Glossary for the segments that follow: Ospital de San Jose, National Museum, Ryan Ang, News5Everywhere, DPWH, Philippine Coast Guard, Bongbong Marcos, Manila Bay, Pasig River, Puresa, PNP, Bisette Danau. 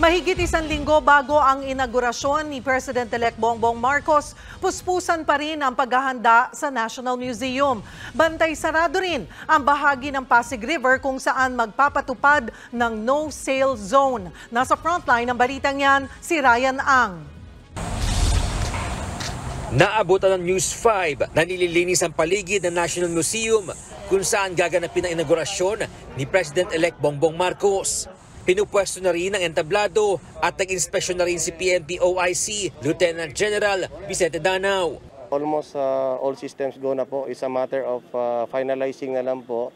Mahigit isang linggo bago ang inaugurasyon ni President-elect Bongbong Marcos, puspusan pa rin ang paghahanda sa National Museum. Bantay sarado rin ang bahagi ng Pasig River kung saan magpapatupad ng no-sale zone. Nasa frontline ng balitang yan, si Ryan Ang. Naabutan ng News 5 na nililinis ang paligid ng National Museum kung saan gaganapin ang inaugurasyon ni President-elect Bongbong Marcos. Pinupwesto na rin ang entablado at nag-inspeksyon na rin si PNP OIC Lieutenant General Bisette Danau. Almost all systems go na po. It's a matter of finalizing na lang po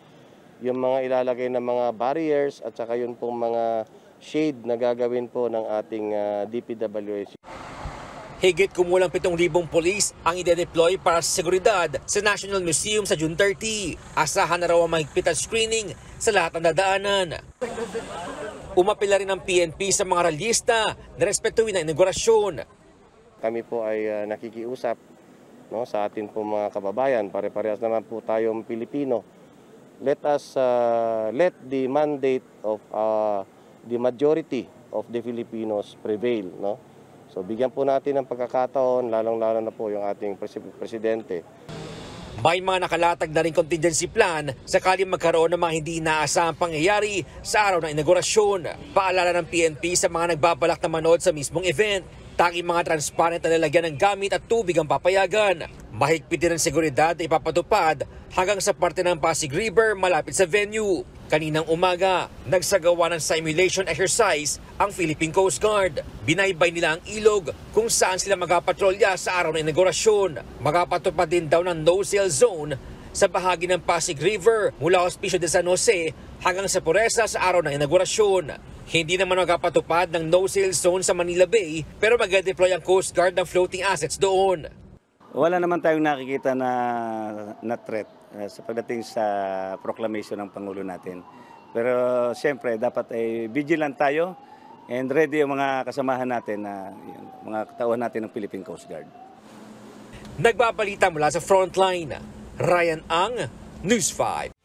yung mga ilalagay ng mga barriers at saka yun pong mga shade na gagawin po ng ating DPWH. Higit kumulang 7,000 pulis ang ide-deploy para sa seguridad sa National Museum sa June 30. Asahan na raw ang mahigpitan screening sa lahat ng dadaanan. Umapila rin ang PNP sa mga ralista na respetuhin ang inaugurasyon. Kami po ay nakikiusap sa atin po mga kababayan. Pare-parehas naman po tayong Pilipino. Let us let the mandate of the majority of the Filipinos prevail, no? So bigyan po natin ng pagkakataon, lalong-lalo na po yung ating presidente. May mga nakalatag na rin contingency plan sakali magkaroon ng mga hindi inaasahang pangyayari sa araw ng inaugurasyon. Paalala ng PNP sa mga nagbabalak na manood sa mismong event, tanging mga transparent na lalagyan ng gamit at tubig ang papayagan. Mahigpitin ang seguridad na ipapatupad hanggang sa parte ng Pasig River malapit sa venue. Kaninang umaga, nagsagawa ng simulation exercise ang Philippine Coast Guard. Binaybay nila ang ilog kung saan sila magapatrolya sa araw ng inaugurasyon. Magapatupad din daw ng no-sale zone sa bahagi ng Pasig River mula Ospital de San Jose hanggang sa Puresa sa araw ng inaugurasyon. Hindi naman magapatupad ng no-sale zone sa Manila Bay pero mag-deploy ang Coast Guard ng floating assets doon. Wala naman tayong nakikita na threat sa pagdating sa proclamation ng Pangulo natin. Pero siyempre, dapat ay vigilant tayo and ready yung mga kasamahan natin, mga katauhan natin ng Philippine Coast Guard. Nagbabalita mula sa frontline, Ryan Ang, News 5.